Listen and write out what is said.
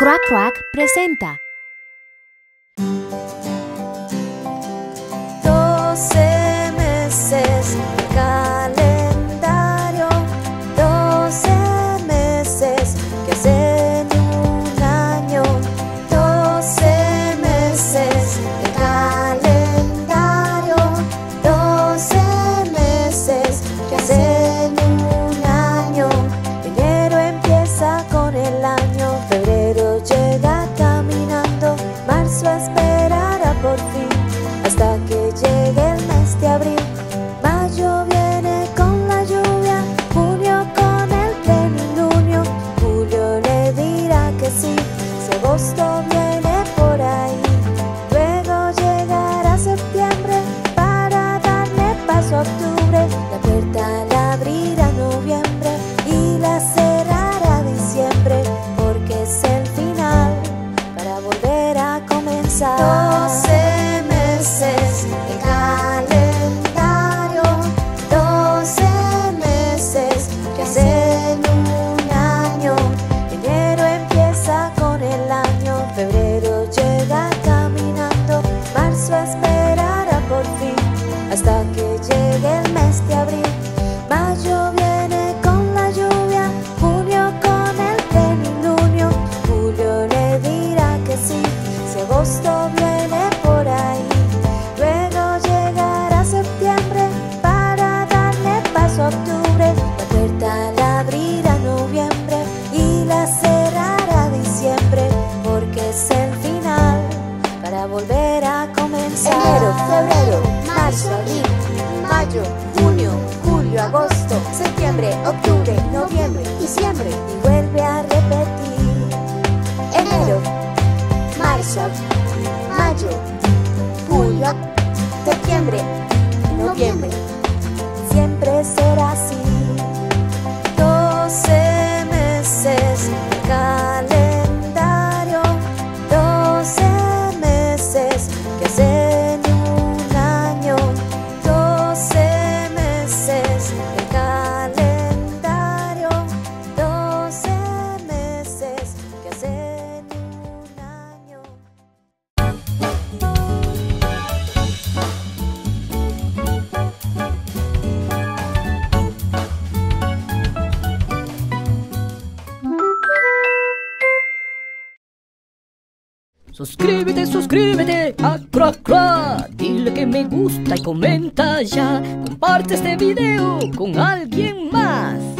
Croac Croac presenta. Agosto viene por ahí, luego llegará septiembre para darle paso a octubre. La puerta la abrirá noviembre y la cerrará diciembre, porque es el final para volver a comenzar. 12 meses de calendario, 12 meses que hacen un año. Enero empieza con el año. Febrero llega caminando, marzo esperará por fin, hasta que llegue el mes de abril. Mayo viene con la lluvia, junio con el plenilunio, julio le dirá que sí, si agosto viene por ahí. Luego llegará septiembre para darle paso a octubre, la puerta la abrirá noviembre y la cerrará diciembre. Es el final para volver a comenzar. Enero, febrero, marzo, abril, mayo, junio, julio, agosto, septiembre, octubre, noviembre, diciembre. Y vuelve a repetir. Enero, marzo, mayo, julio, septiembre, noviembre. Siempre será así. 12 meses de calendario. 12 meses que hacen un año, 12 meses de calendario, 12 meses que hacen un año. Suscríbete, suscríbete a Croac Croac. Dile que me gusta y comenta ya. Comparte este video con alguien más.